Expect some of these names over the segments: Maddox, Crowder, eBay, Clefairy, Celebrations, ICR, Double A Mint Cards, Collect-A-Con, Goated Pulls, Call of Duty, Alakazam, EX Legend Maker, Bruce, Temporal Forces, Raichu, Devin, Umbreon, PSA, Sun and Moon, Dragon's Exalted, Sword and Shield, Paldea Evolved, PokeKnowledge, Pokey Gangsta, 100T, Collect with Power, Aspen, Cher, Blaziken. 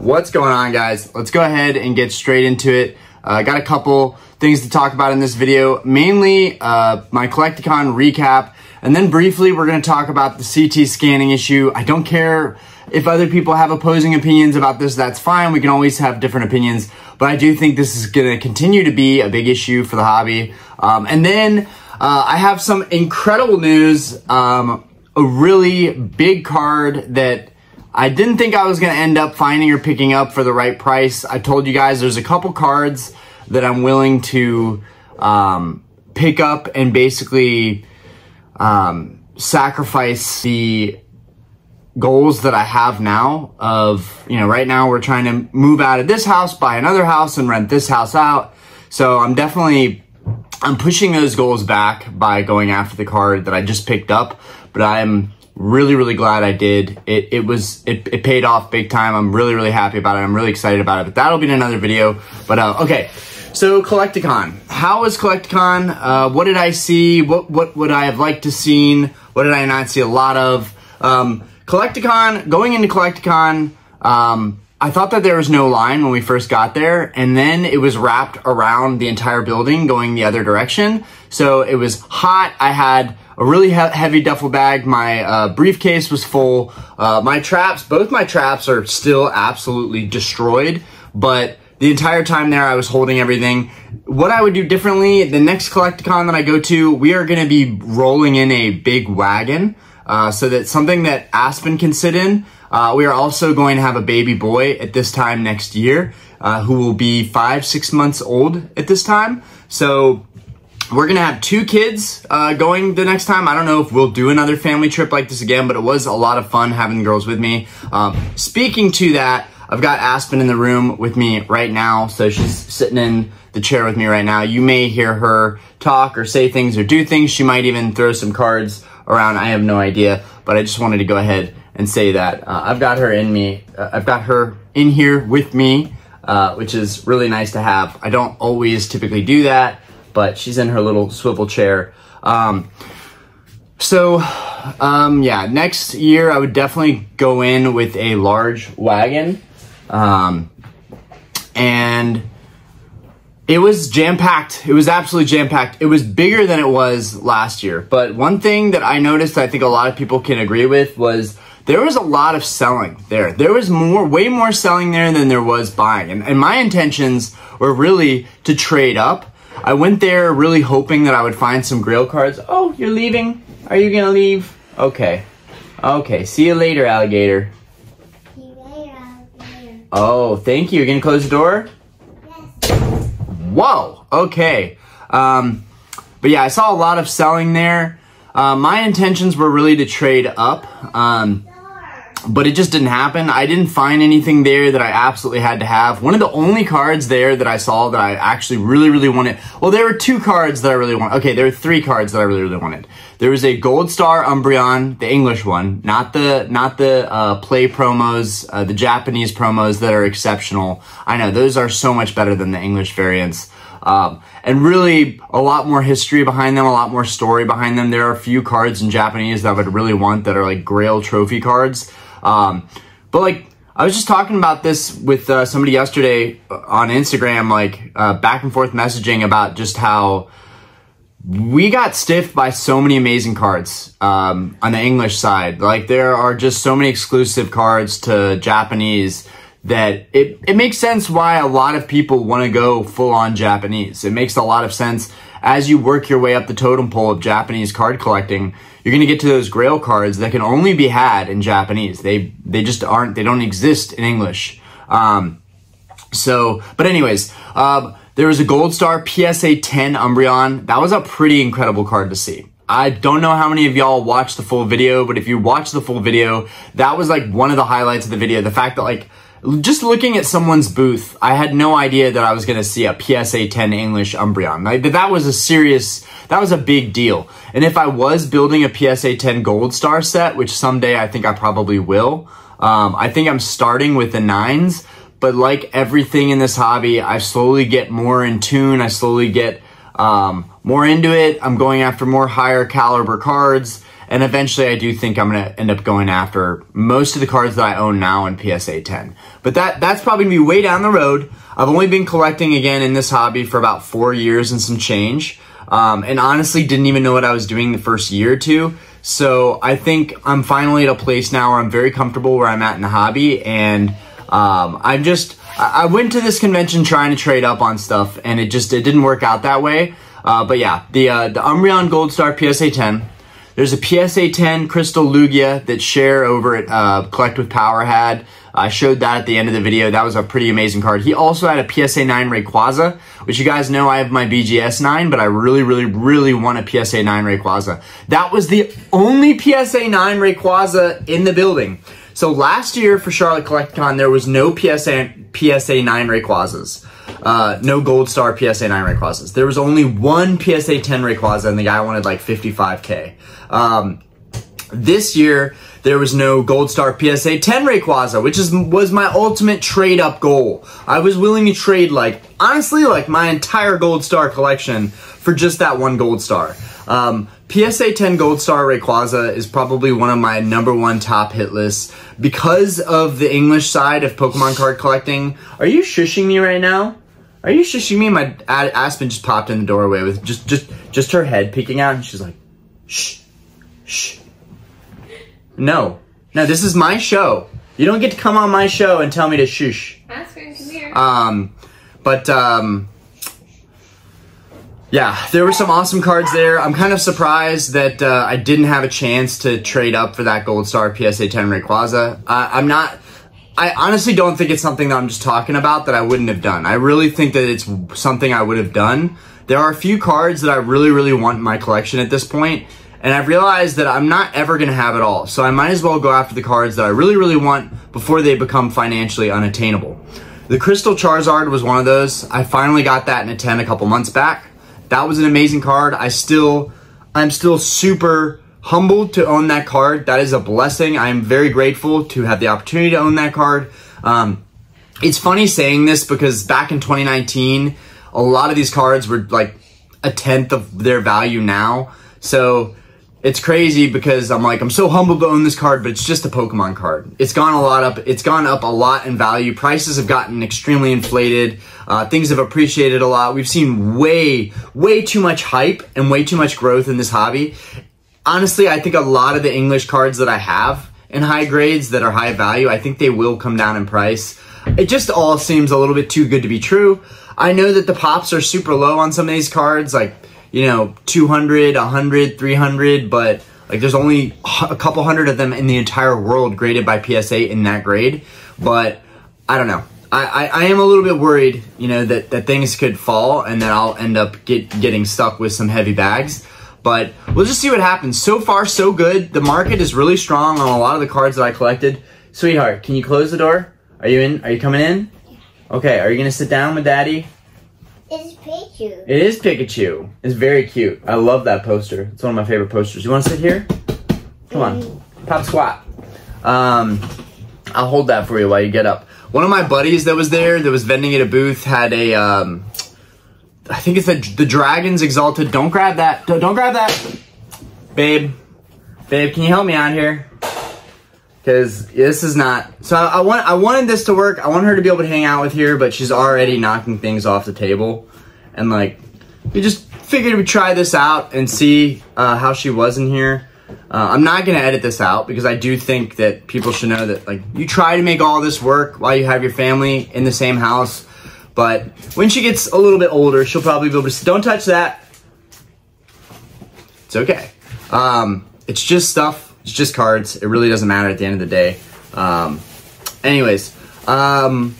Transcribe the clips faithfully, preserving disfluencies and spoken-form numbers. What's going on, guys? Let's go ahead and get straight into it. I uh, got a couple things to talk about in this video, mainly uh, my Collect-A-Con recap, and then briefly we're going to talk about the C T scanning issue. I don't care if other people have opposing opinions about this, that's fine. We can always have different opinions, but I do think this is going to continue to be a big issue for the hobby. Um, and then uh, I have some incredible news, um, a really big card that I didn't think I was going to end up finding or picking up for the right price. I told you guys there's a couple cards that I'm willing to um, pick up and basically um, sacrifice the goals that I have now of, you know, right now we're trying to move out of this house, buy another house, and rent this house out. So I'm definitely, I'm pushing those goals back by going after the card that I just picked up, but I'm really, really glad I did. It it was it, it paid off big time. I'm really, really happy about it. I'm really excited about it. But that'll be in another video. But uh, okay, so Collect-A-Con. How was Collect-A-Con? Uh, what did I see? What what would I have liked to seen? What did I not see a lot of? Um, Collect-A-Con. Going into Collect-A-Con, um, I thought that there was no line when we first got there, and then it was wrapped around the entire building, going the other direction. So it was hot. I had a really he heavy duffel bag. My uh, briefcase was full. Uh, my traps, both my traps are still absolutely destroyed, but the entire time there I was holding everything. What I would do differently, the next Collect-A-Con that I go to, we are gonna be rolling in a big wagon, uh, so that something that Aspen can sit in. Uh, we are also going to have a baby boy at this time next year, uh, who will be five, six months old at this time. So we're gonna have two kids uh, going the next time. I don't know if we'll do another family trip like this again, but it was a lot of fun having the girls with me. Um, speaking to that, I've got Aspen in the room with me right now, so she's sitting in the chair with me right now. You may hear her talk or say things or do things. She might even throw some cards around. I have no idea, but I just wanted to go ahead and say that uh, I've got her in me. Uh, I've got her in here with me, uh, which is really nice to have. I don't always typically do that, but she's in her little swivel chair. Um, so, um, yeah, next year I would definitely go in with a large wagon. Um, and it was jam-packed. It was absolutely jam-packed. It was bigger than it was last year. But one thing that I noticed, I think a lot of people can agree with, was there was a lot of selling there. There was more, way more selling there than there was buying. And, and my intentions were really to trade up. I went there really hoping that I would find some Grail cards. Oh, you're leaving? Are you gonna leave? Okay. Okay, see you later, alligator. See you later, alligator. Oh, thank you. You're gonna close the door? Yes. Whoa, okay. Um, but yeah, I saw a lot of selling there. Uh, my intentions were really to trade up, um, but it just didn't happen. I didn't find anything there that I absolutely had to have. One of the only cards there that I saw that I actually really, really wanted. Well, there were two cards that I really wanted. Okay, there were three cards that I really, really wanted. There was a Gold Star Umbreon, the English one, not the not the uh, play promos, uh, the Japanese promos that are exceptional. I know, those are so much better than the English variants. Um, and really a lot more history behind them, a lot more story behind them. There are a few cards in Japanese that I would really want that are like Grail trophy cards. Um, but like, I was just talking about this with uh, somebody yesterday on Instagram, like uh, back and forth messaging about just how we got stiffed by so many amazing cards um, on the English side. Like there are just so many exclusive cards to Japanese that it, it makes sense why a lot of people want to go full on Japanese. It makes a lot of sense. As you work your way up the totem pole of Japanese card collecting, you're going to get to those Grail cards that can only be had in Japanese. They they just aren't, they don't exist in English. Um, so, but anyways, uh, there was a Gold Star P S A ten Umbreon. That was a pretty incredible card to see. I don't know how many of y'all watched the full video, but if you watch the full video, that was like one of the highlights of the video. The fact that like, just looking at someone's booth, I had no idea that I was going to see a P S A ten English Umbreon. Like, that was a serious, that was a big deal. And if I was building a P S A ten Gold Star set, which someday I think I probably will, um, I think I'm starting with the nines. But like everything in this hobby, I slowly get more in tune. I slowly get um, more into it. I'm going after more higher caliber cards. And eventually I do think I'm going to end up going after most of the cards that I own now in P S A ten. But that that's probably going to be way down the road. I've only been collecting again in this hobby for about four years and some change. Um, and honestly didn't even know what I was doing the first year or two. So I think I'm finally at a place now where I'm very comfortable where I'm at in the hobby. And um, I'm just, I went to this convention trying to trade up on stuff and it just, it didn't work out that way. Uh, but yeah, the, uh, the Umbreon Gold Star P S A ten. There's a P S A ten Crystal Lugia that Cher over at uh, Collect with Power had. I showed that at the end of the video. That was a pretty amazing card. He also had a P S A nine Rayquaza, which you guys know I have my B G S nine, but I really, really, really want a P S A nine Rayquaza. That was the only P S A nine Rayquaza in the building. So last year for Charlotte Collect-A-Con, there was no P S A nine Rayquazas. Uh, no Gold Star P S A nine Rayquazas. There was only one P S A ten Rayquaza, and the guy wanted like fifty-five K. Um, this year, there was no Gold Star P S A ten Rayquaza, which is was my ultimate trade-up goal. I was willing to trade, like, honestly, like, my entire Gold Star collection for just that one Gold Star. Um, P S A ten Gold Star Rayquaza is probably one of my number one top hit lists because of the English side of Pokemon card collecting. Are you shushing me right now? Are you shushing me? My Aspen just popped in the doorway with just, just, just her head peeking out, and she's like, shh, shh. No, no, this is my show. You don't get to come on my show and tell me to shush. Aspen, come here. Um, but, um, yeah, there were some awesome cards there. I'm kind of surprised that uh, I didn't have a chance to trade up for that Gold Star P S A ten Rayquaza. Uh, I'm not... I honestly don't think it's something that I'm just talking about that I wouldn't have done. I really think that it's something I would have done. There are a few cards that I really, really want in my collection at this point, and I've realized that I'm not ever going to have it all. So I might as well go after the cards that I really, really want before they become financially unattainable. The Crystal Charizard was one of those. I finally got that in a ten a couple months back. That was an amazing card. I still, I'm still super... humbled to own that card. That is a blessing. I am very grateful to have the opportunity to own that card. Um, it's funny saying this because back in twenty nineteen, a lot of these cards were like a tenth of their value now. So it's crazy because I'm like, I'm so humbled to own this card, but it's just a Pokemon card. It's gone a lot up. It's gone up a lot in value. Prices have gotten extremely inflated. Uh, things have appreciated a lot. We've seen way, way too much hype and way too much growth in this hobby. Honestly, I think a lot of the English cards that I have in high grades that are high value, I think they will come down in price. It just all seems a little bit too good to be true. I know that the pops are super low on some of these cards, like, you know, two hundred, one hundred, three hundred, but like there's only a couple hundred of them in the entire world graded by P S A in that grade. But I don't know. I, I, I am a little bit worried, you know, that, that things could fall and that I'll end up get, getting stuck with some heavy bags. But we'll just see what happens. So far, so good. The market is really strong on a lot of the cards that I collected. Sweetheart, can you close the door? Are you in? Are you coming in? Yeah. Okay, are you going to sit down with Daddy? It's Pikachu. It is Pikachu. It's very cute. I love that poster. It's one of my favorite posters. You want to sit here? Come on. Pop squat. Um, I'll hold that for you while you get up. One of my buddies that was there, that was vending at a booth, had a... Um, I think it's the, the Dragon's Exalted. Don't grab that. Don't grab that. Babe. Babe, can you help me out here? Because this is not... So I, I want. I wanted this to work. I want her to be able to hang out with here, but she's already knocking things off the table. And, like, we just figured we'd try this out and see uh, how she was in here. Uh, I'm not going to edit this out because I do think that people should know that, like, you try to make all this work while you have your family in the same house. But when she gets a little bit older, she'll probably be able to... Don't touch that. It's okay. Um, it's just stuff. It's just cards. It really doesn't matter at the end of the day. Um, anyways. Um,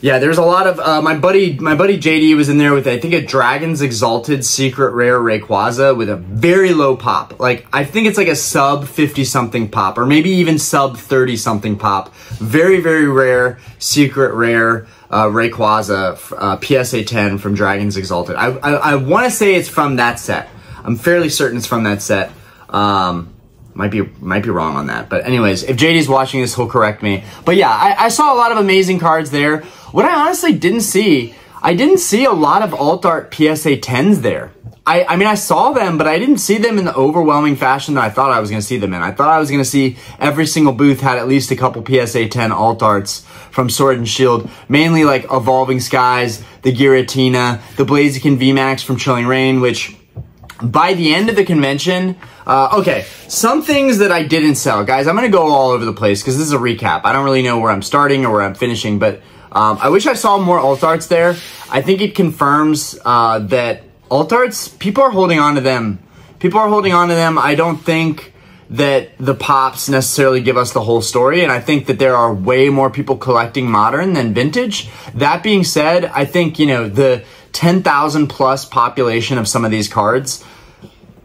yeah, there's a lot of... Uh, my buddy my buddy J D was in there with, I think, a Dragon's Exalted Secret Rare Rayquaza with a very low pop. Like, I think it's like a sub fifty-something pop. Or maybe even sub thirty-something pop. Very, very rare. Secret Rare... Uh, Rayquaza, uh, P S A ten from Dragon's Exalted. I, I, I want to say it's from that set. I'm fairly certain it's from that set. Um, might be might be wrong on that. But anyways, if J D's watching this, he'll correct me. But yeah, I, I saw a lot of amazing cards there. What I honestly didn't see, I didn't see a lot of alt art P S A tens there. I, I mean, I saw them, but I didn't see them in the overwhelming fashion that I thought I was going to see them in. I thought I was going to see every single booth had at least a couple P S A ten alt arts from Sword and Shield, mainly like Evolving Skies, the Giratina, the Blaziken V MAX from Chilling Reign, which by the end of the convention, uh, okay, some things that I didn't sell. Guys, I'm going to go all over the place because this is a recap. I don't really know where I'm starting or where I'm finishing, but um, I wish I saw more alt arts there. I think it confirms uh, that alt arts, people are holding on to them. People are holding on to them. I don't think that the pops necessarily give us the whole story, and I think that there are way more people collecting modern than vintage. That being said, I think, you know, the ten thousand plus population of some of these cards,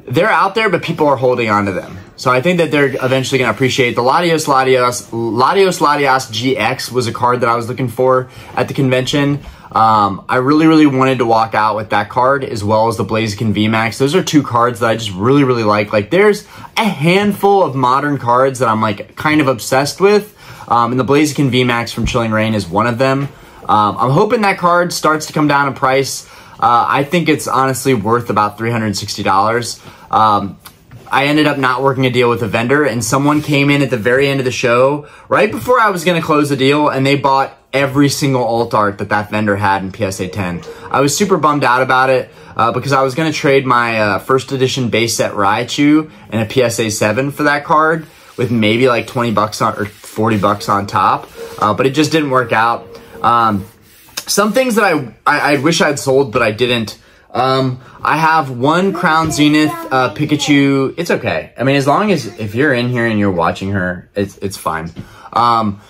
they're out there, but people are holding on to them. So I think that they're eventually going to appreciate. The Latios Latios, Latios Latios G X was a card that I was looking for at the convention. Um, I really, really wanted to walk out with that card as well as the Blaziken V MAX. Those are two cards that I just really, really like. Like, there's a handful of modern cards that I'm, like, kind of obsessed with. Um, and the Blaziken V MAX from Chilling Reign is one of them. Um, I'm hoping that card starts to come down in price. Uh, I think it's honestly worth about three hundred sixty dollars. Um, I ended up not working a deal with a vendor, and someone came in at the very end of the show, right before I was going to close the deal, and they bought every single alt art that that vendor had in P S A ten. I was super bummed out about it uh, because I was going to trade my uh, first edition base set Raichu and a P S A seven for that card with maybe like twenty bucks on, or forty bucks on top, uh, but it just didn't work out. Um, some things that I, I, I wish I'd sold, but I didn't. Um, I have one Crown Zenith uh, Pikachu. It's okay. I mean, as long as if you're in here and you're watching her, it's, it's fine. Um,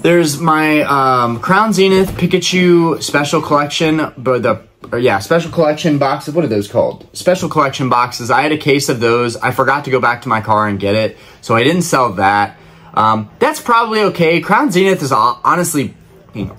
There's my um, Crown Zenith Pikachu Special Collection, but the or yeah, Special Collection boxes. What are those called? Special Collection boxes. I had a case of those. I forgot to go back to my car and get it, so I didn't sell that. Um, that's probably okay. Crown Zenith is honestly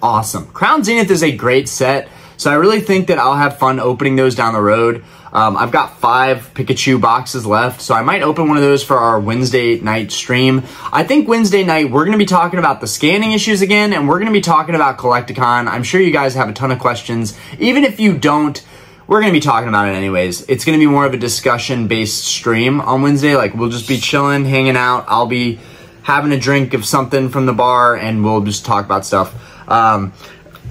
awesome. Crown Zenith is a great set, so I really think that I'll have fun opening those down the road. Um, I've got five Pikachu boxes left, so I might open one of those for our Wednesday night stream. I think Wednesday night, we're going to be talking about the scanning issues again, and we're going to be talking about Collect-A-Con. I'm sure you guys have a ton of questions. Even if you don't, we're going to be talking about it anyways. It's going to be more of a discussion-based stream on Wednesday. Like, we'll just be chilling, hanging out. I'll be having a drink of something from the bar, and we'll just talk about stuff. Um,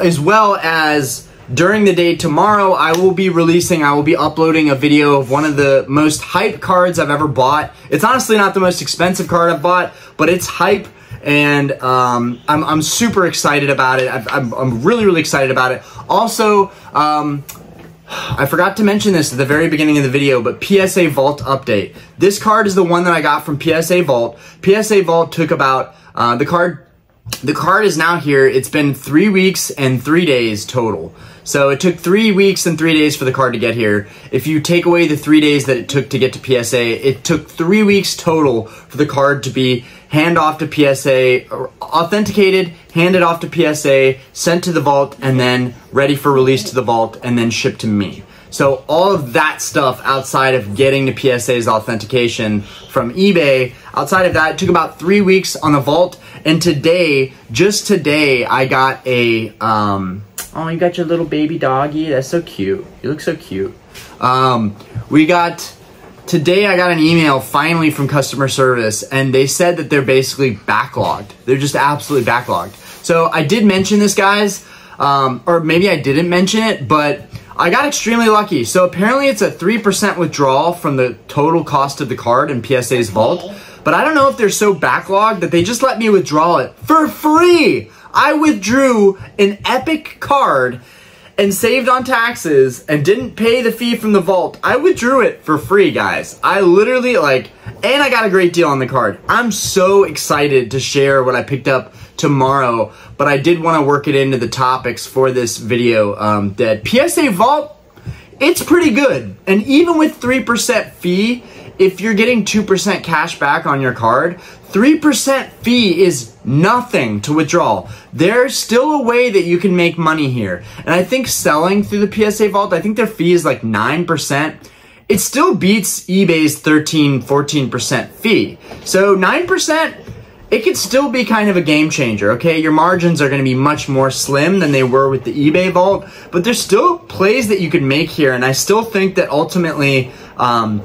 as well as... During the day tomorrow, I will be releasing, I will be uploading a video of one of the most hype cards I've ever bought. It's honestly not the most expensive card I've bought, but it's hype, and um, I'm, I'm super excited about it. I've, I'm, I'm really, really excited about it. Also, um, I forgot to mention this at the very beginning of the video, but P S A Vault update. This card is the one that I got from P S A Vault. P S A Vault took about, uh, the card, the card is now here. It's been three weeks and three days total. So it took three weeks and three days for the card to get here. If you take away the three days that it took to get to P S A, it took three weeks total for the card to be hand off to P S A, authenticated, handed off to P S A, sent to the vault, and then ready for release to the vault, and then shipped to me. So all of that stuff outside of getting to P S A's authentication from eBay, outside of that, it took about three weeks on the vault. And today, just today, I got a... Um, Oh, you got your little baby doggy. That's so cute. You look so cute. Um, we got, today I got an email finally from customer service, and they said that they're basically backlogged. They're just absolutely backlogged. So I did mention this, guys, um, or maybe I didn't mention it, but I got extremely lucky. So apparently it's a three percent withdrawal from the total cost of the card in P S A's vault, but I don't know if they're so backlogged that they just let me withdraw it for free. I withdrew an epic card and saved on taxes and didn't pay the fee from the vault. I withdrew it for free, guys. I literally, like, and I got a great deal on the card. I'm so excited to share what I picked up tomorrow, but I did want to work it into the topics for this video. Um, that P S A Vault, it's pretty good. And even with three percent fee, if you're getting two percent cash back on your card, three percent fee is nothing to withdraw. There's still a way that you can make money here. And I think selling through the P S A Vault, I think their fee is like nine percent. It still beats eBay's thirteen, fourteen percent fee. So nine percent it could still be kind of a game changer, okay? Your margins are going to be much more slim than they were with the eBay vault, but there's still plays that you could make here, and I still think that ultimately, um,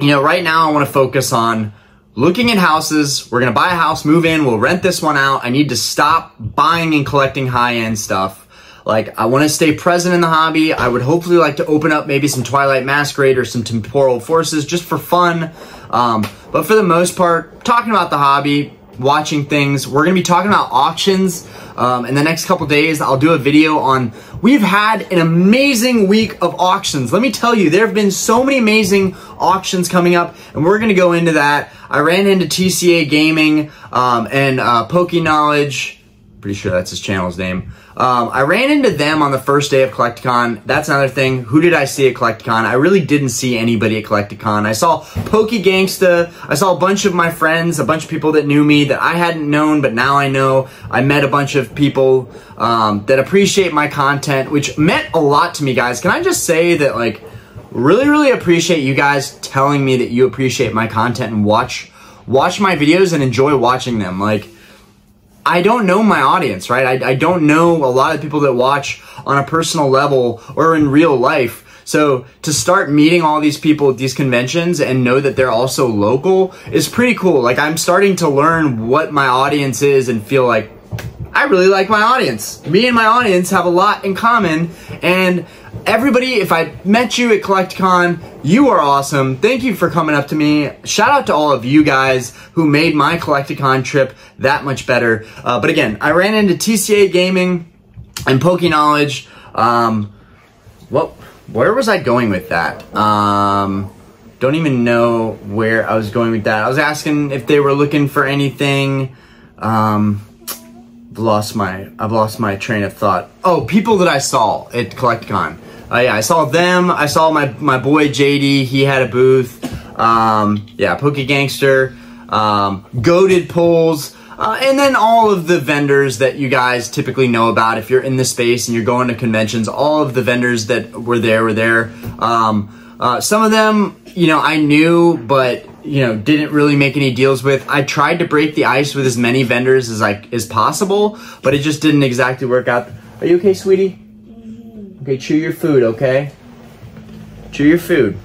you know, right now I want to focus on looking at houses. We're going to buy a house, move in, we'll rent this one out. I need to stop buying and collecting high-end stuff. Like, I want to stay present in the hobby. I would hopefully like to open up maybe some Twilight Masquerade or some Temporal Forces just for fun. Um, but for the most part, talking about the hobby, watching things. We're going to be talking about auctions um, in the next couple days. I'll do a video on... We've had an amazing week of auctions. Let me tell you, there have been so many amazing auctions coming up, and we're going to go into that. I ran into T C A Gaming um, and uh, PokeKnowledge. Pretty sure that's his channel's name. Um, I ran into them on the first day of Collect-A-Con. That's another thing. Who did I see at Collect-A-Con? I really didn't see anybody at Collect-A-Con. I saw Pokey Gangsta. I saw a bunch of my friends, a bunch of people that knew me that I hadn't known, but now I know. I met a bunch of people um, that appreciate my content, which meant a lot to me, guys. Can I just say that, like, really, really appreciate you guys telling me that you appreciate my content and watch, watch my videos and enjoy watching them. Like, I don't know my audience, right? I, I don't know a lot of people that watch on a personal level or in real life. So to start meeting all these people at these conventions and know that they're also local is pretty cool. Like, I'm starting to learn what my audience is and feel like I really like my audience. Me and my audience have a lot in common. And everybody, if I met you at Collect-A-Con, you are awesome. Thank you for coming up to me. Shout out to all of you guys who made my Collect-A-Con trip that much better. Uh, but again, I ran into T C A Gaming and PokeKnowledge. Um, what, where was I going with that? Um, don't even know where I was going with that. I was asking if they were looking for anything. Um... Lost my, I've lost my train of thought. Oh, people that I saw at Collect-A-Con. Uh, yeah, I saw them. I saw my my boy J D. He had a booth. Um, yeah, Pokey Gangster, um, Goated Pulls, uh, and then all of the vendors that you guys typically know about if you're in the space and you're going to conventions. All of the vendors that were there were there. Um, uh, some of them, you know, I knew, but you know, didn't really make any deals with. I tried to break the ice with as many vendors as I as possible, but it just didn't exactly work out. Are you okay, sweetie? Okay, chew your food, okay? Chew your food.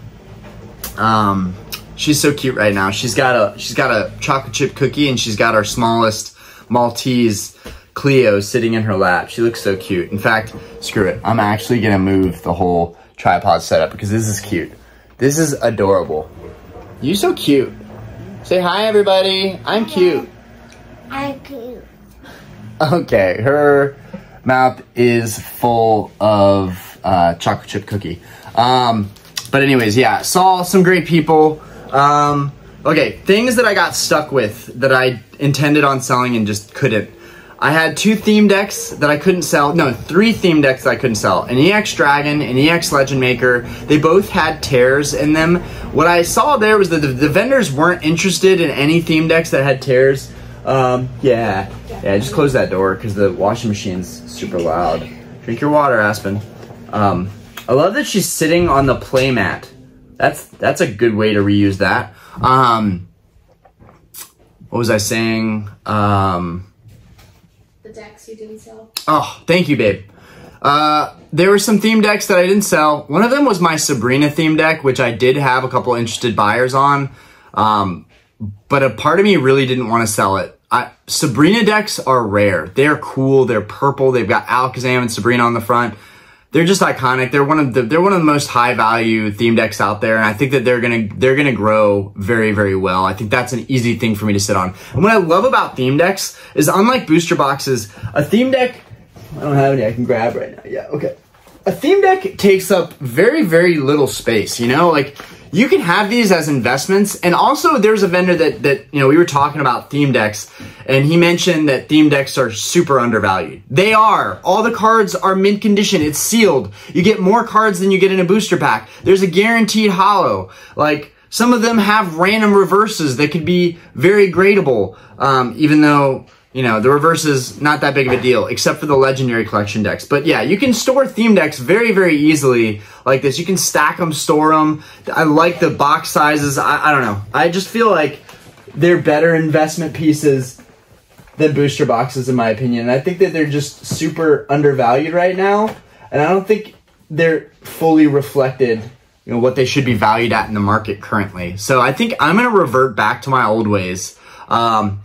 Um, she's so cute right now. She's got a she's got a chocolate chip cookie, and she's got our smallest Maltese Cleo sitting in her lap. She looks so cute. In fact, screw it. I'm actually gonna move the whole tripod setup because this is cute. This is adorable. You're so cute. Say hi, everybody. I'm cute. I'm cute. Okay, her mouth is full of uh, chocolate chip cookie. Um, but anyways, yeah, saw some great people. Um, okay, things that I got stuck with that I intended on selling and just couldn't. I had two theme decks that I couldn't sell. No, three theme decks that I couldn't sell. An E X Dragon, an E X Legend Maker. They both had tears in them. What I saw there was that the, the vendors weren't interested in any theme decks that had tears. Um, yeah. Yeah, just close that door because the washing machine's super loud. Drink your water, Aspen. Um, I love that she's sitting on the playmat. That's, that's a good way to reuse that. Um, what was I saying? Um... decks you didn't sell. Oh, thank you, babe. Uh, there were some theme decks that I didn't sell. One of them was my Sabrina theme deck, which I did have a couple interested buyers on. Um, but a part of me really didn't want to sell it. I, Sabrina decks are rare. They're cool. They're purple. They've got Alakazam and Sabrina on the front. They're just iconic. They're one of the they're one of the most high value theme decks out there, and I think that they're gonna they're gonna grow very, very well. I think that's an easy thing for me to sit on. And what I love about theme decks is, unlike booster boxes, a theme deck I don't have any I can grab right now. Yeah, okay. A theme deck takes up very, very little space, you know? Like, you can have these as investments. And also, there's a vendor that, that, you know, we were talking about theme decks, and he mentioned that theme decks are super undervalued. They are. All the cards are mint condition. It's sealed. You get more cards than you get in a booster pack. There's a guaranteed holo. Like, some of them have random reverses that could be very gradable, um, even though... You know, the reverse is not that big of a deal, except for the legendary collection decks. But yeah, you can store theme decks very, very easily like this. You can stack them, store them. I like the box sizes. I, I don't know. I just feel like they're better investment pieces than booster boxes, in my opinion. And I think that they're just super undervalued right now, and I don't think they're fully reflected, you know, what they should be valued at in the market currently. So I think I'm going to revert back to my old ways, um,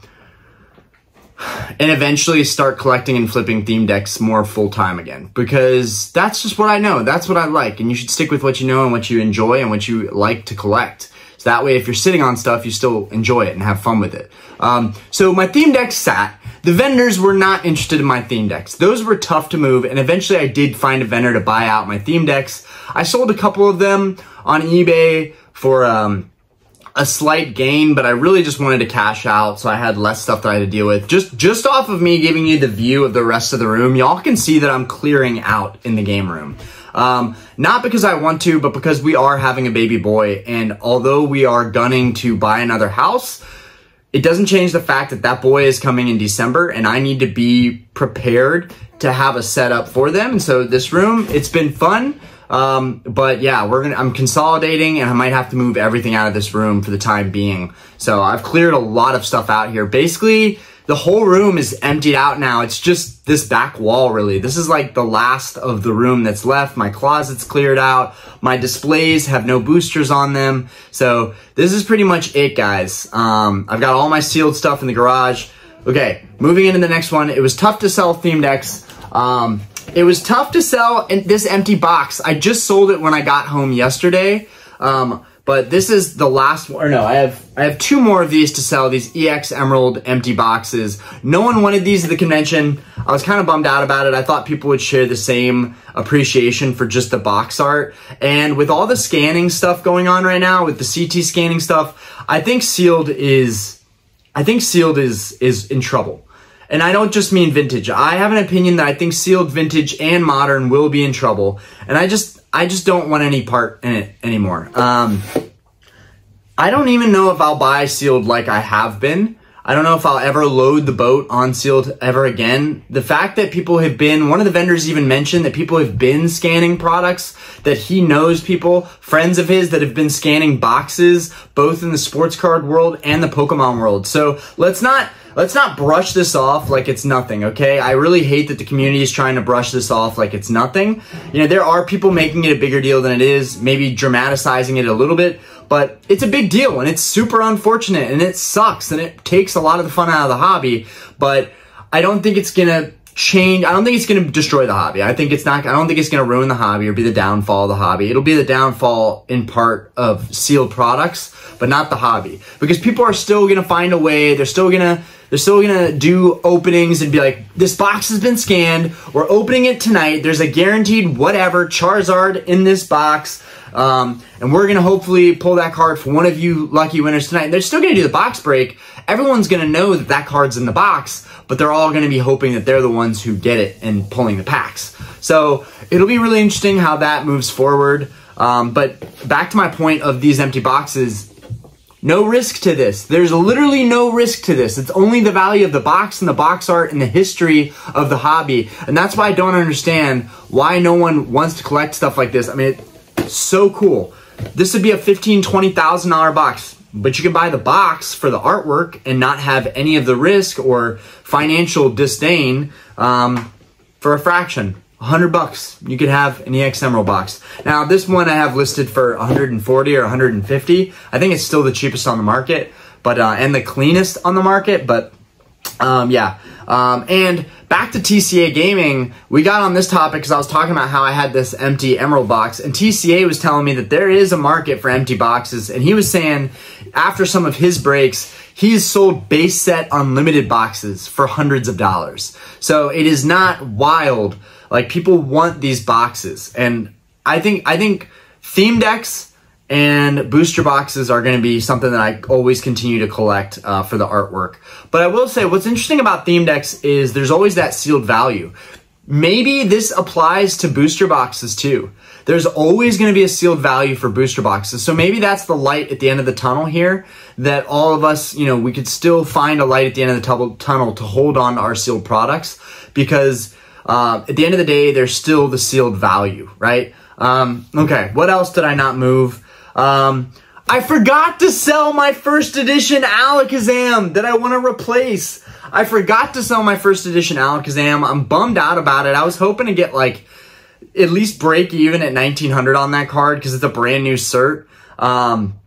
and eventually start collecting and flipping theme decks more full-time again, because that's just what I know. That's what I like, and you should stick with what you know and what you enjoy and what you like to collect. So that way, if you're sitting on stuff, you still enjoy it and have fun with it. Um, so my theme decks sat. The vendors were not interested in my theme decks. Those were tough to move, and eventually I did find a vendor to buy out my theme decks. I sold a couple of them on eBay for um, a slight gain, but I really just wanted to cash out, so I had less stuff that I had to deal with. Just, just off of me giving you the view of the rest of the room, y'all can see that I'm clearing out in the game room. Um, not because I want to, but because we are having a baby boy, and although we are gunning to buy another house, it doesn't change the fact that that boy is coming in December, and I need to be prepared to have a setup for them. And so this room, it's been fun. Um, but yeah, we're gonna, I'm consolidating, and I might have to move everything out of this room for the time being. So I've cleared a lot of stuff out here. Basically, the whole room is emptied out now. It's just this back wall, really. This is like the last of the room that's left. My closet's cleared out. My displays have no boosters on them. So this is pretty much it, guys. Um, I've got all my sealed stuff in the garage. Okay, moving into the next one. It was tough to sell theme decks. Um, it was tough to sell in this empty box. I just sold it when I got home yesterday. Um, But this is the last one, or no, I have I have two more of these to sell, these E X Emerald empty boxes. No one wanted these at the convention. I was kind of bummed out about it. I thought people would share the same appreciation for just the box art. And with all the scanning stuff going on right now, with the C T scanning stuff, I think sealed is, I think sealed is, is in trouble. And I don't just mean vintage. I have an opinion that I think sealed, vintage, and modern will be in trouble. And I just... I just don't want any part in it anymore. Um, I don't even know if I'll buy sealed like I have been. I don't know if I'll ever load the boat on sealed ever again. The fact that people have been, one of the vendors even mentioned that people have been scanning products, that he knows people, friends of his that have been scanning boxes, both in the sports card world and the Pokemon world. So let's not... Let's not brush this off like it's nothing, okay? I really hate that the community is trying to brush this off like it's nothing. You know, there are people making it a bigger deal than it is, maybe dramatizing it a little bit, but it's a big deal, and it's super unfortunate, and it sucks, and it takes a lot of the fun out of the hobby, but I don't think it's gonna change. I don't think it's gonna destroy the hobby. I think it's not, I don't think it's gonna ruin the hobby or be the downfall of the hobby. It'll be the downfall in part of sealed products, but not the hobby, because people are still gonna find a way, they're still gonna, They're still gonna do openings and be like, this box has been scanned, we're opening it tonight, there's a guaranteed whatever Charizard in this box, um, and we're gonna hopefully pull that card for one of you lucky winners tonight. They're still gonna do the box break, everyone's gonna know that that card's in the box, but they're all gonna be hoping that they're the ones who get it and pulling the packs. So it'll be really interesting how that moves forward, um, but back to my point of these empty boxes, no risk to this. There's literally no risk to this. It's only the value of the box and the box art and the history of the hobby. And that's why I don't understand why no one wants to collect stuff like this. I mean, it's so cool. This would be a fifteen thousand, twenty thousand dollar box, but you can buy the box for the artwork and not have any of the risk or financial disdain um, for a fraction. a hundred bucks, you could have an E X Emerald box. Now this one I have listed for a hundred forty or a hundred fifty. I think it's still the cheapest on the market, but uh, and the cleanest on the market, but um, yeah. Um, and back to T C A Gaming, we got on this topic because I was talking about how I had this empty Emerald box, and T C A was telling me that there is a market for empty boxes, and he was saying after some of his breaks, he's sold base set unlimited boxes for hundreds of dollars. So it is not wild. Like, people want these boxes, and I think I think theme decks and booster boxes are going to be something that I always continue to collect uh, for the artwork. But I will say, what's interesting about theme decks is there's always that sealed value. Maybe this applies to booster boxes too. There's always going to be a sealed value for booster boxes, so maybe that's the light at the end of the tunnel here. That all of us, you know, we could still find a light at the end of the tunnel to hold on to our sealed products, because Uh, at the end of the day, there's still the sealed value, right? Um, okay, what else did I not move? Um, I forgot to sell my first edition Alakazam that I want to replace. I forgot to sell my first edition Alakazam. I'm bummed out about it. I was hoping to get like at least break even at nineteen hundred on that card because it's a brand new cert. Um,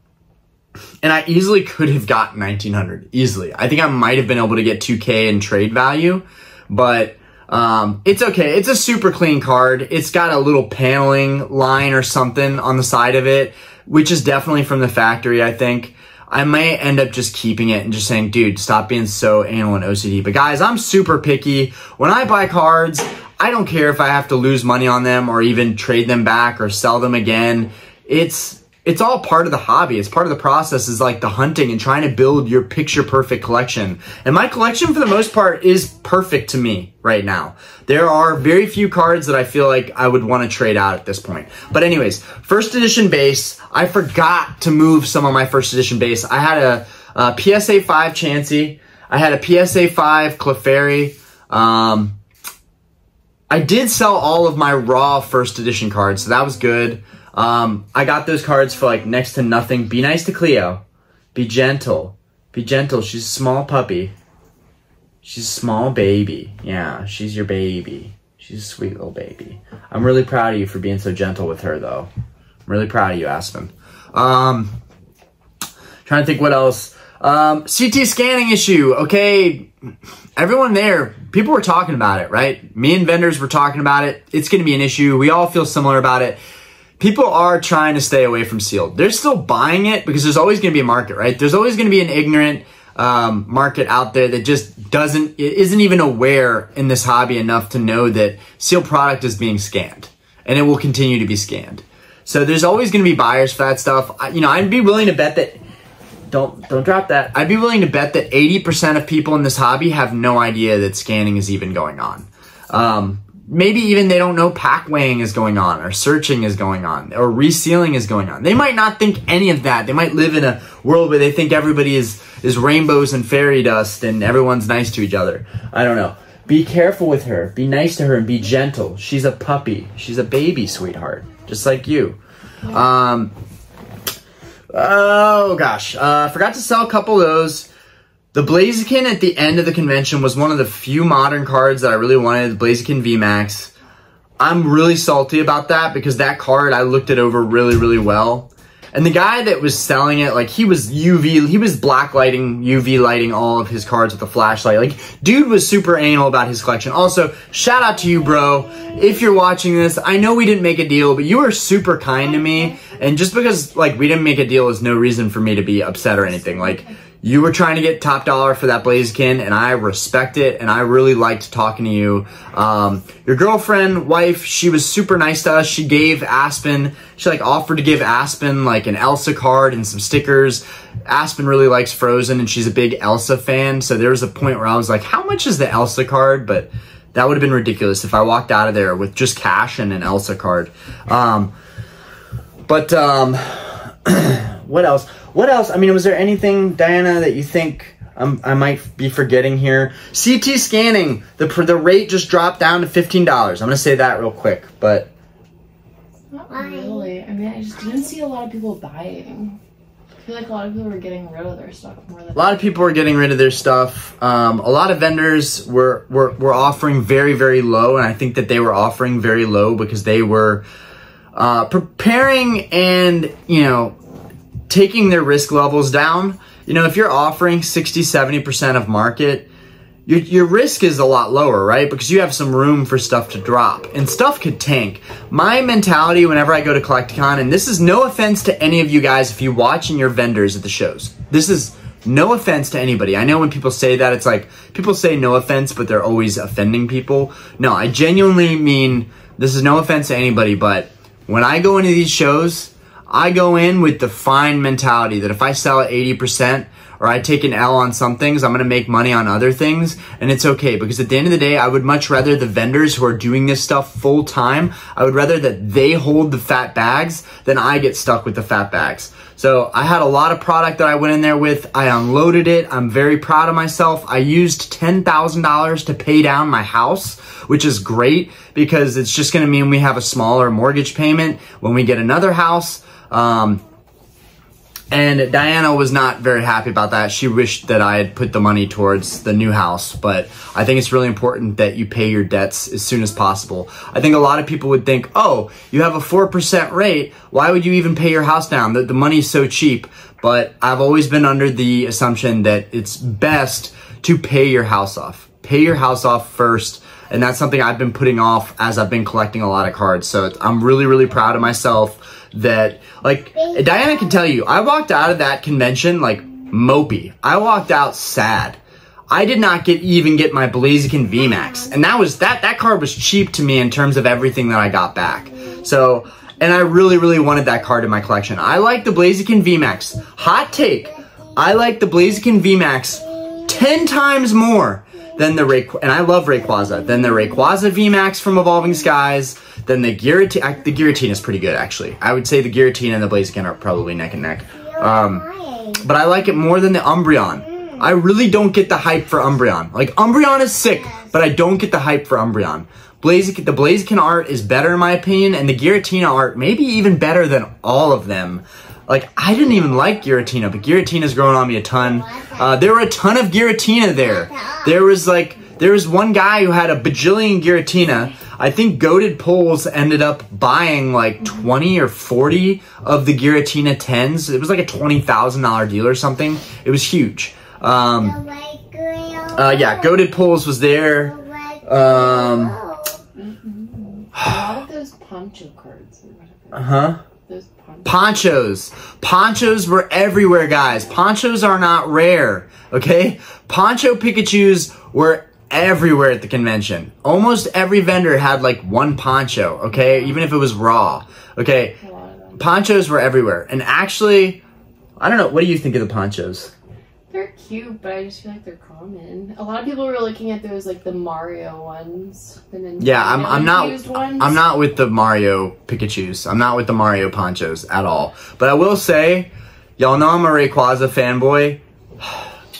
and I easily could have gotten nineteen hundred easily. I think I might have been able to get two K in trade value, but um, it's okay. It's a super clean card. It's got a little paneling line or something on the side of it, which is definitely from the factory, I think. I may end up just keeping it and just saying, dude, stop being so anal and O C D. But guys, I'm super picky. When I buy cards, I don't care if I have to lose money on them or even trade them back or sell them again. It's it's all part of the hobby. It's part of the process, is like the hunting and trying to build your picture perfect collection. And my collection for the most part is perfect to me right now. There are very few cards that I feel like I would want to trade out at this point. But anyways, first edition base, I forgot to move some of my first edition base. I had a, a P S A five Chansey. I had a P S A five Clefairy. Um, I did sell all of my raw first edition cards, so that was good. Um, I got those cards for like next to nothing. Be nice to Cleo. Be gentle. Be gentle. She's a small puppy. She's a small baby. Yeah, she's your baby. She's a sweet little baby. I'm really proud of you for being so gentle with her, though. I'm really proud of you, Aspen. Um, trying to think what else. Um, C T scanning issue. Okay, everyone there, people were talking about it, right? Me and vendors were talking about it. It's going to be an issue. We all feel similar about it. People are trying to stay away from sealed. They're still buying it because there's always going to be a market, right? There's always going to be an ignorant um, market out there that just doesn't, isn't even aware in this hobby enough to know that sealed product is being scanned, and it will continue to be scanned. So there's always going to be buyers for that stuff. I, you know, I'd be willing to bet that, don't don't drop that. I'd be willing to bet that eighty percent of people in this hobby have no idea that scanning is even going on. Um, Maybe even they don't know pack weighing is going on, or searching is going on, or resealing is going on. They might not think any of that. They might live in a world where they think everybody is, is rainbows and fairy dust and everyone's nice to each other. I don't know. Be careful with her. Be nice to her and be gentle. She's a puppy. She's a baby, sweetheart, just like you. Um, oh, gosh. Uh, forgot to sell a couple of those. The Blaziken at the end of the convention was one of the few modern cards that I really wanted, the Blaziken V MAX. I'm really salty about that because that card, I looked it over really, really well. And the guy that was selling it, like, he was U V, he was black lighting, U V lighting all of his cards with a flashlight. Like, dude was super anal about his collection. Also, shout out to you, bro. If you're watching this, I know we didn't make a deal, but you were super kind to me. And just because, like, we didn't make a deal is no reason for me to be upset or anything. Like, you were trying to get top dollar for that Blaziken, and I respect it, and I really liked talking to you. Um, your girlfriend, wife, she was super nice to us. She gave Aspen, she like offered to give Aspen like an Elsa card and some stickers. Aspen really likes Frozen, and she's a big Elsa fan, so there was a point where I was like, how much is the Elsa card? But that would have been ridiculous if I walked out of there with just cash and an Elsa card. Um, but um, what else? What else? I mean, was there anything, Diana, that you think um, I might be forgetting here? C T scanning. The the rate just dropped down to fifteen dollars. I'm going to say that real quick, but... Not really. I mean, I just didn't see a lot of people buying. I feel like a lot of people were getting rid of their stuff. More than a lot of people were getting rid of their stuff. Um, a lot of vendors were, were, were offering very, very low, and I think that they were offering very low because they were uh, preparing and, you know... taking their risk levels down. You know, if you're offering sixty, seventy percent of market, your, your risk is a lot lower, right? Because you have some room for stuff to drop, and stuff could tank. My mentality whenever I go to Collect-A-Con, and this is no offense to any of you guys if you watch and you're vendors at the shows. This is no offense to anybody. I know when people say that, it's like, people say no offense, but they're always offending people. No, I genuinely mean, this is no offense to anybody, but when I go into these shows, I go in with the fine mentality that if I sell at eighty percent or I take an L on some things, I'm going to make money on other things, and it's okay, because at the end of the day, I would much rather the vendors who are doing this stuff full time, I would rather that they hold the fat bags than I get stuck with the fat bags. So I had a lot of product that I went in there with. I unloaded it. I'm very proud of myself. I used ten thousand dollars to pay down my house, which is great because it's just going to mean we have a smaller mortgage payment when we get another house. Um, And Diana was not very happy about that. She wished that I had put the money towards the new house, but I think it's really important that you pay your debts as soon as possible. I think a lot of people would think, oh, you have a four percent rate, why would you even pay your house down? The, the money's so cheap. But I've always been under the assumption that it's best to pay your house off. Pay your house off first. And that's something I've been putting off as I've been collecting a lot of cards. So I'm really, really proud of myself. That, like, Diana can tell you, I walked out of that convention, like, mopey. I walked out sad. I did not get even get my Blaziken V MAX. And that was, that, that card was cheap to me in terms of everything that I got back. So, and I really, really wanted that card in my collection. I like the Blaziken V MAX. Hot take. I like the Blaziken V MAX ten times more than the Rayquaza, and I love Rayquaza, then the Rayquaza V MAX from Evolving Skies, then the Giratina. The Giratina is pretty good, actually. I would say the Giratina and the Blaziken are probably neck and neck. Um, but I like it more than the Umbreon. I really don't get the hype for Umbreon. Like, Umbreon is sick, but I don't get the hype for Umbreon. Blaziken, the Blaziken art is better in my opinion, and the Giratina art maybe even better than all of them. Like, I didn't even like Giratina, but Giratina's grown on me a ton. Uh, there were a ton of Giratina there. There was, like, there was one guy who had a bajillion Giratina. I think Goated Pulls ended up buying, like, twenty or forty of the Giratina tens. It was, like, a twenty thousand dollar deal or something. It was huge. Um, uh, yeah, Goated Pulls was there. Um, a lot of those poncho cards or whatever. Uh-huh. Ponchos. Ponchos were everywhere, guys. Ponchos are not rare, okay? Poncho Pikachus were everywhere at the convention. Almost every vendor had, like, one poncho, okay? Even if it was raw, okay? Ponchos were everywhere. And actually, I don't know. What do you think of the ponchos? They're cute, but I just feel like they're common. A lot of people were looking at those, like, the Mario ones. And then yeah, I'm, I'm not ones. I'm not with the Mario Pikachus. I'm not with the Mario ponchos at all. But I will say, y'all know I'm a Rayquaza fanboy.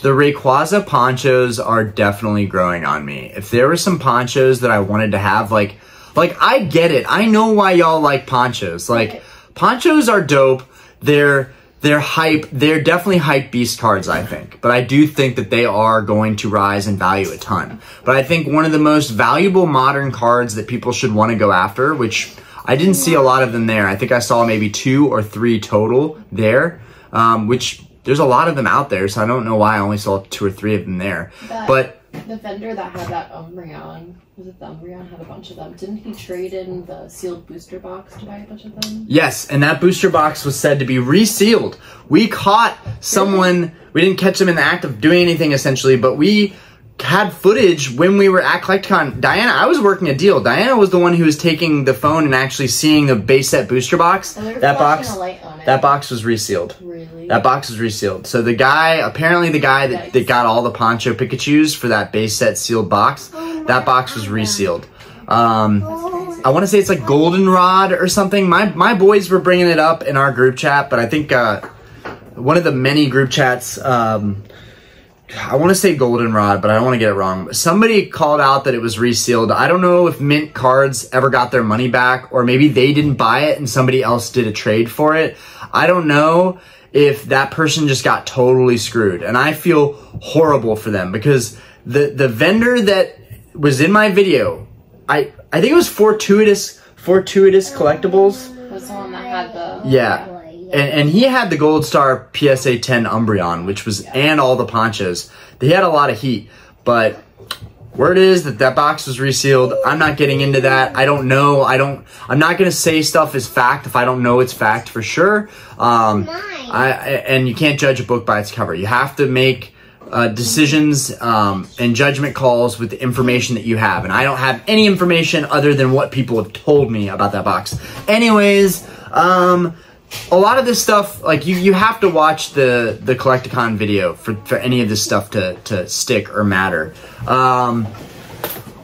The Rayquaza ponchos are definitely growing on me. If there were some ponchos that I wanted to have, like, like I get it. I know why y'all like ponchos. Like, ponchos are dope. They're... They're hype. They're definitely hype beast cards, I think. But I do think that they are going to rise in value a ton. But I think one of the most valuable modern cards that people should want to go after, which I didn't see a lot of them there. I think I saw maybe two or three total there, um, which there's a lot of them out there. So I don't know why I only saw two or three of them there. That, but the vendor that had that Umbreon, was it the Umbreon, had a bunch of them. Didn't he trade in the sealed booster box to buy a bunch of them? Yes, and that booster box was said to be resealed. We caught someone, we didn't catch them in the act of doing anything essentially, but we had footage when we were at Collect-A-Con. Diana, I was working a deal. Diana was the one who was taking the phone and actually seeing the base set booster box. That box, that box was resealed. Really? That box was resealed. So the guy, apparently the guy that, that got all the Poncho Pikachus for that base set sealed box, oh that box was resealed. Um, I want to say it's like Goldenrod or something. My, my boys were bringing it up in our group chat, but I think uh, one of the many group chats... Um, I want to say Goldenrod, but I don't want to get it wrong. Somebody called out that it was resealed. I don't know if Mint Cards ever got their money back, or maybe they didn't buy it and somebody else did a trade for it. I don't know if that person just got totally screwed. And I feel horrible for them because the, the vendor that was in my video, I, I think it was Fortuitous, Fortuitous Collectibles. Was the one that had the... Yeah. And, and he had the Gold Star P S A ten Umbreon, which was, and all the ponchos. They had a lot of heat, but word is that that box was resealed. I'm not getting into that. I don't know. I don't, I'm not going to say stuff is fact if I don't know it's fact for sure. Um, I, and you can't judge a book by its cover. You have to make uh, decisions um, and judgment calls with the information that you have. And I don't have any information other than what people have told me about that box. Anyways, um... a lot of this stuff, like, you, you have to watch the, the Collect-A-Con video for, for any of this stuff to, to stick or matter. Um,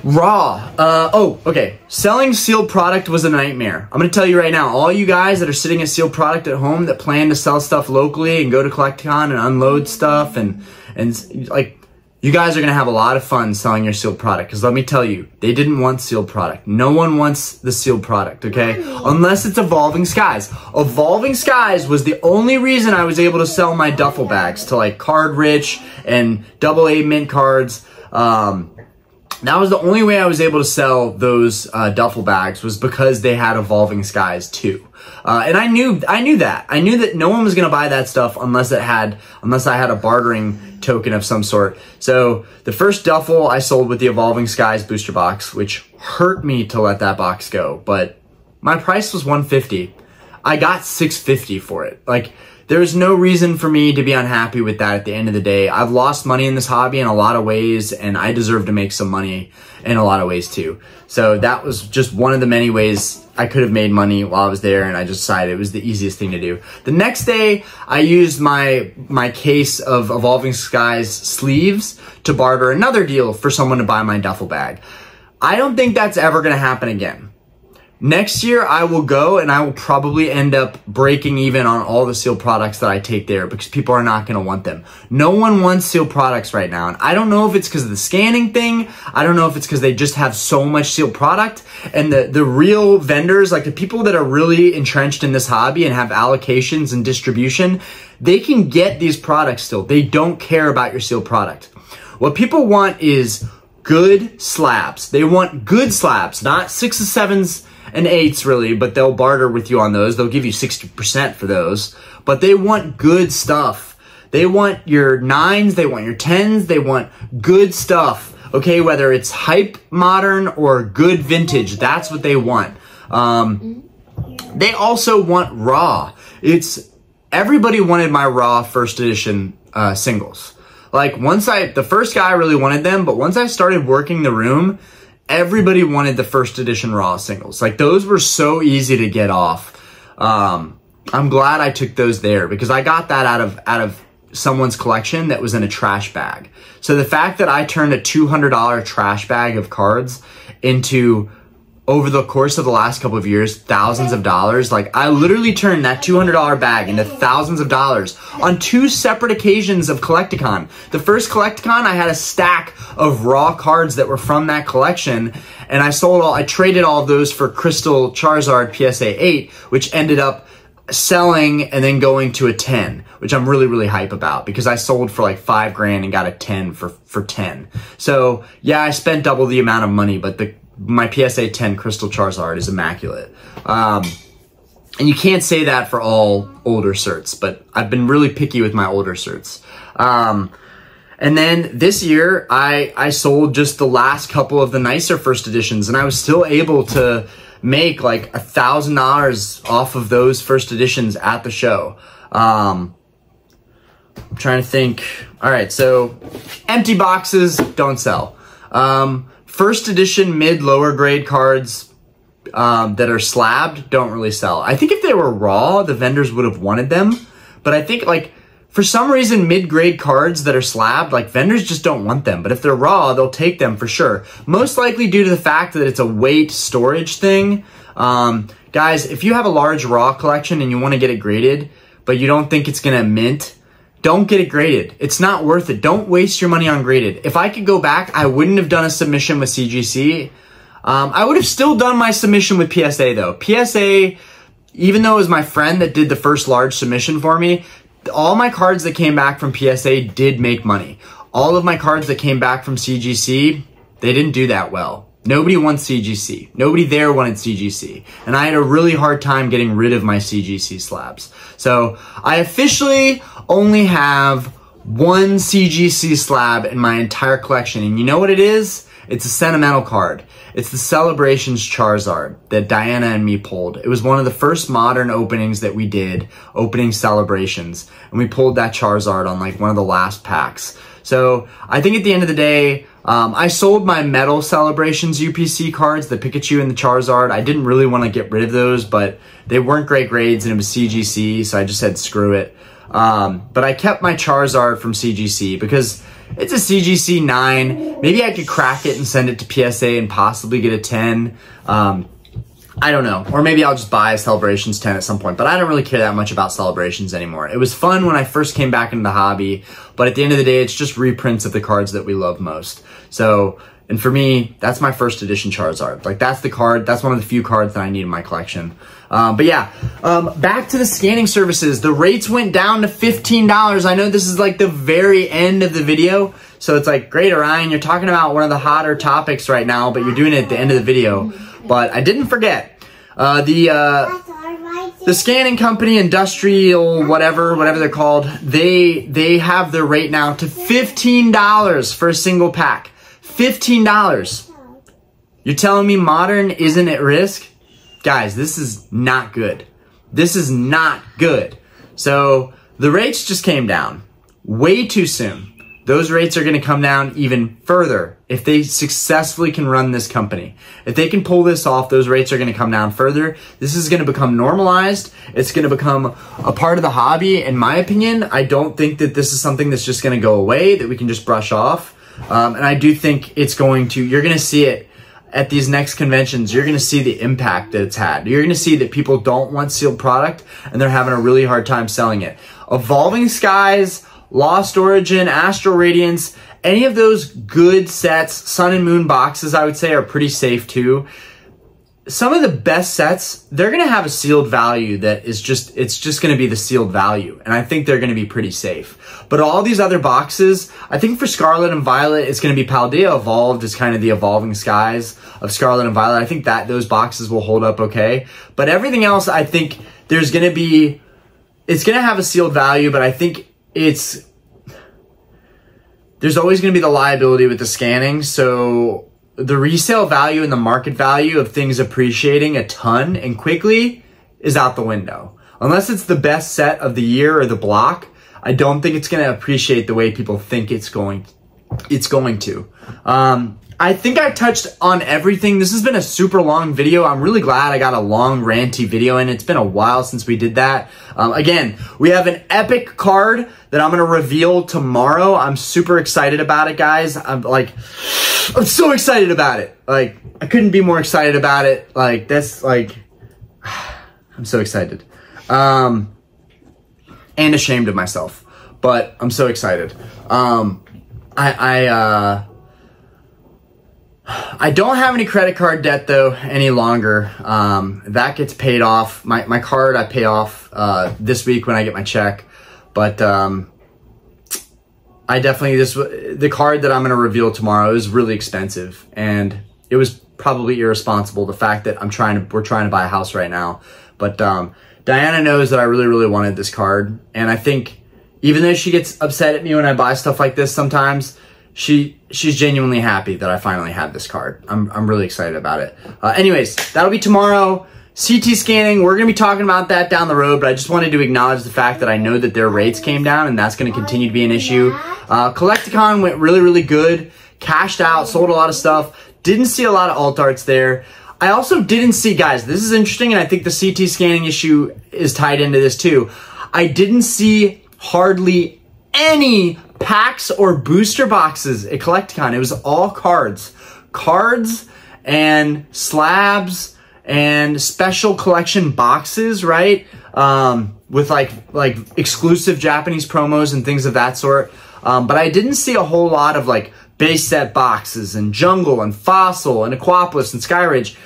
raw. Uh, oh, okay. Selling sealed product was a nightmare. I'm going to tell you right now, all you guys that are sitting at sealed product at home that plan to sell stuff locally and go to Collect-A-Con and unload stuff and, and like, You guys are going to have a lot of fun selling your sealed product, because let me tell you, they didn't want sealed product. No one wants the sealed product, okay? Unless it's Evolving Skies. Evolving Skies was the only reason I was able to sell my duffel bags to like Card Rich and Double A Mint Cards. Um, that was the only way I was able to sell those uh, duffel bags, was because they had Evolving Skies too. Uh, and I knew, I knew that. I knew that no one was going to buy that stuff unless it had, unless I had a bartering token of some sort. So the first duffel I sold with the Evolving Skies booster box, which hurt me to let that box go, but my price was one fifty. I got six fifty for it. Like, there's no reason for me to be unhappy with that at the end of the day. I've lost money in this hobby in a lot of ways, and I deserve to make some money in a lot of ways too. So that was just one of the many ways I could have made money while I was there, and I just decided it was the easiest thing to do. The next day, I used my my case of Evolving Skies sleeves to barter another deal for someone to buy my duffel bag. I don't think that's ever gonna happen again. Next year, I will go and I will probably end up breaking even on all the sealed products that I take there, because people are not going to want them. No one wants sealed products right now. And I don't know if it's because of the scanning thing. I don't know if it's because they just have so much sealed product. And the, the real vendors, like the people that are really entrenched in this hobby and have allocations and distribution, they can get these products still. They don't care about your sealed product. What people want is good slabs. They want good slabs, not six or sevens and eights really, but they'll barter with you on those. They'll give you sixty percent for those, but they want good stuff. They want your nines, they want your tens, they want good stuff, okay? Whether it's hype modern or good vintage, that's what they want. Um, they also want raw. It's, everybody wanted my raw first edition uh, singles. Like once I, the first guy really wanted them, but once I started working the room, everybody wanted the first edition raw singles. Like those were so easy to get off. Um, I'm glad I took those there, because I got that out of out of someone's collection that was in a trash bag. So the fact that I turned a two hundred dollar trash bag of cards into, over the course of the last couple of years, thousands of dollars. Like I literally turned that two hundred dollar bag into thousands of dollars on two separate occasions of Collect-A-Con. The first Collect-A-Con, I had a stack of raw cards that were from that collection, and I sold all, I traded all of those for Crystal Charizard P S A eight, which ended up selling and then going to a ten, which I'm really, really hype about, because I sold for like five grand and got a ten for, for ten. So yeah, I spent double the amount of money, but the, my P S A ten Crystal Charizard is immaculate. Um, and you can't say that for all older certs, but I've been really picky with my older certs. Um, and then this year, I, I sold just the last couple of the nicer first editions, and I was still able to make like one thousand dollars off of those first editions at the show. Um, I'm trying to think. All right, so empty boxes, don't sell. Um, First edition mid-lower grade cards um, that are slabbed don't really sell. I think if they were raw, the vendors would have wanted them. But I think, like, for some reason, mid-grade cards that are slabbed, like, vendors just don't want them. But if they're raw, they'll take them for sure. Most likely due to the fact that it's a weight storage thing. Um, guys, if you have a large raw collection and you want to get it graded, but you don't think it's going to mint, don't get it graded. It's not worth it. Don't waste your money on graded. If I could go back, I wouldn't have done a submission with C G C. Um, I would have still done my submission with P S A though. P S A, even though it was my friend that did the first large submission for me, all my cards that came back from P S A did make money. All of my cards that came back from C G C, they didn't do that well. Nobody wants C G C. Nobody there wanted C G C. And I had a really hard time getting rid of my C G C slabs. So I officially only have one C G C slab in my entire collection. And you know what it is? It's a sentimental card. It's the Celebrations Charizard that Diana and me pulled. It was one of the first modern openings that we did, opening Celebrations. And we pulled that Charizard on like one of the last packs. So I think at the end of the day, Um, I sold my metal Celebrations U P C cards, the Pikachu and the Charizard. I didn't really want to get rid of those, but they weren't great grades and it was C G C, so I just said screw it. Um, but I kept my Charizard from C G C because it's a C G C nine. Maybe I could crack it and send it to P S A and possibly get a ten. Um, I don't know. Or maybe I'll just buy a Celebrations ten at some point, but I don't really care that much about Celebrations anymore. It was fun when I first came back into the hobby, but at the end of the day, it's just reprints of the cards that we love most. So, and for me, that's my first edition Charizard. Like, that's the card, that's one of the few cards that I need in my collection. Um, but yeah, um, back to the scanning services. The rates went down to fifteen dollars. I know this is like the very end of the video, so it's like, great, Orion, you're talking about one of the hotter topics right now, but you're doing it at the end of the video. But I didn't forget, uh, the, uh, the scanning company, industrial, whatever, whatever they're called, they, they have their rate now to fifteen dollars for a single pack. fifteen dollars. You're telling me Modern isn't at risk? Guys, this is not good. This is not good. So the rates just came down way too soon. Those rates are gonna come down even further if they successfully can run this company. If they can pull this off, those rates are gonna come down further. This is gonna become normalized. It's gonna become a part of the hobby. In my opinion, I don't think that this is something that's just gonna go away, that we can just brush off. Um, and I do think it's going to, you're going to see it at these next conventions. You're going to see the impact that it's had. You're going to see that people don't want sealed product and they're having a really hard time selling it. Evolving Skies, Lost Origin, Astral Radiance, any of those good sets, Sun and Moon boxes, I would say, are pretty safe too. Some of the best sets, they're going to have a sealed value that is just, it's just going to be the sealed value. And I think they're going to be pretty safe. But all these other boxes, I think for Scarlet and Violet, it's going to be Paldea Evolved as kind of the Evolving Skies of Scarlet and Violet. I think that those boxes will hold up okay. But everything else, I think there's going to be, it's going to have a sealed value, but I think it's, there's always going to be the liability with the scanning. So the resale value and the market value of things appreciating a ton and quickly is out the window. Unless it's the best set of the year or the block, I don't think it's going to appreciate the way people think it's going, it's going to. Um, I think I touched on everything. This has been a super long video. I'm really glad I got a long ranty video in. It's been a while since we did that. Um, again, we have an epic card that I'm going to reveal tomorrow. I'm super excited about it, guys. I'm like, I'm so excited about it. Like, I couldn't be more excited about it. Like, that's like, I'm so excited. Um, and ashamed of myself, but I'm so excited. Um, I, I, uh, I don't have any credit card debt though any longer. Um, that gets paid off. My, my card I pay off uh, this week when I get my check. But um, I definitely, this the card that I'm going to reveal tomorrow is really expensive. And it was probably irresponsible, the fact that I'm trying to, we're trying to buy a house right now. But um, Diana knows that I really, really wanted this card. And I think even though she gets upset at me when I buy stuff like this sometimes, She she's genuinely happy that I finally have this card. I'm, I'm really excited about it. Uh, anyways, that'll be tomorrow. C T scanning, we're going to be talking about that down the road, but I just wanted to acknowledge the fact that I know that their rates came down, and that's going to continue to be an issue. Uh, Collect-A-Con went really, really good. Cashed out, sold a lot of stuff. Didn't see a lot of alt arts there. I also didn't see, guys, this is interesting, and I think the C T scanning issue is tied into this too. I didn't see hardly any packs or booster boxes at Collect-A-Con. It was all cards. Cards and slabs and special collection boxes, right? Um, with like like exclusive Japanese promos and things of that sort. Um, but I didn't see a whole lot of like base set boxes and Jungle and Fossil and Aquapolis and Skyridge.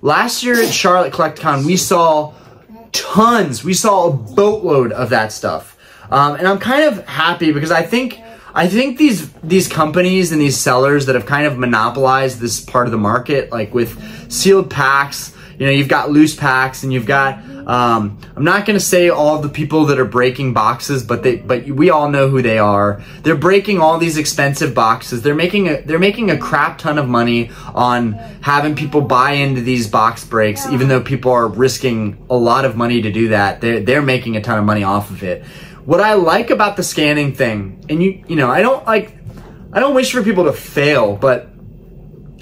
Last year at Charlotte Collect-A-Con, we saw tons. We saw a boatload of that stuff. Um, and I'm kind of happy because I think I think these these companies and these sellers that have kind of monopolized this part of the market, like with sealed packs, you know, you've got loose packs and you've got, um, I'm not going to say all the people that are breaking boxes, but they, but we all know who they are. They're breaking all these expensive boxes. They're making a, they're making a crap ton of money on having people buy into these box breaks, even though people are risking a lot of money to do that. They're, they're making a ton of money off of it. What I like about the scanning thing, and you you know, I don't like, I don't wish for people to fail, but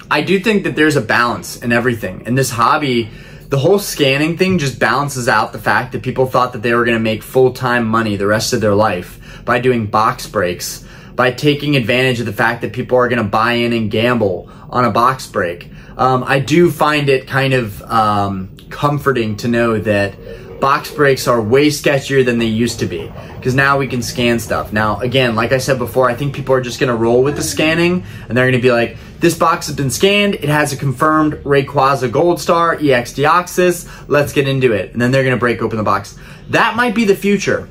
I do think that there's a balance in everything. And this hobby, the whole scanning thing just balances out the fact that people thought that they were gonna make full-time money the rest of their life by doing box breaks, by taking advantage of the fact that people are gonna buy in and gamble on a box break. Um, I do find it kind of um, comforting to know that box breaks are way sketchier than they used to be, because now we can scan stuff. Now, again, like I said before, I think people are just gonna roll with the scanning, and they're gonna be like, this box has been scanned, it has a confirmed Rayquaza Gold Star, E X Deoxys, let's get into it. And then they're gonna break open the box. That might be the future.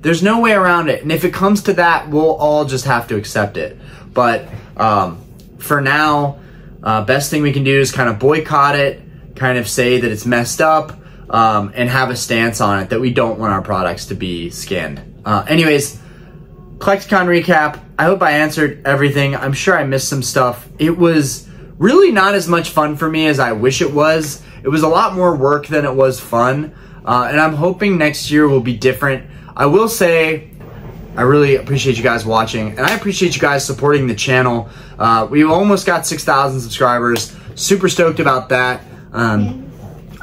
There's no way around it. And if it comes to that, we'll all just have to accept it. But um, for now, uh, best thing we can do is kind of boycott it, kind of say that it's messed up, Um, and have a stance on it that we don't want our products to be scanned. Uh, anyways, Collect-A-Con recap. I hope I answered everything. I'm sure I missed some stuff. It was really not as much fun for me as I wish it was. It was a lot more work than it was fun. Uh, and I'm hoping next year will be different. I will say, I really appreciate you guys watching, and I appreciate you guys supporting the channel. Uh, we almost got six thousand subscribers. Super stoked about that. Um,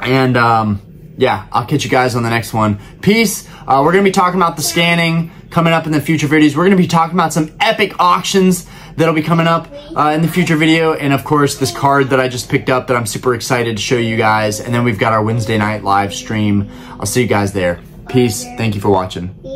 and, um, yeah, I'll catch you guys on the next one. Peace. Uh, we're going to be talking about the scanning coming up in the future videos. We're going to be talking about some epic auctions that'll be coming up uh, in the future video. And, of course, this card that I just picked up that I'm super excited to show you guys. And then we've got our Wednesday night live stream. I'll see you guys there. Peace. Thank you for watching.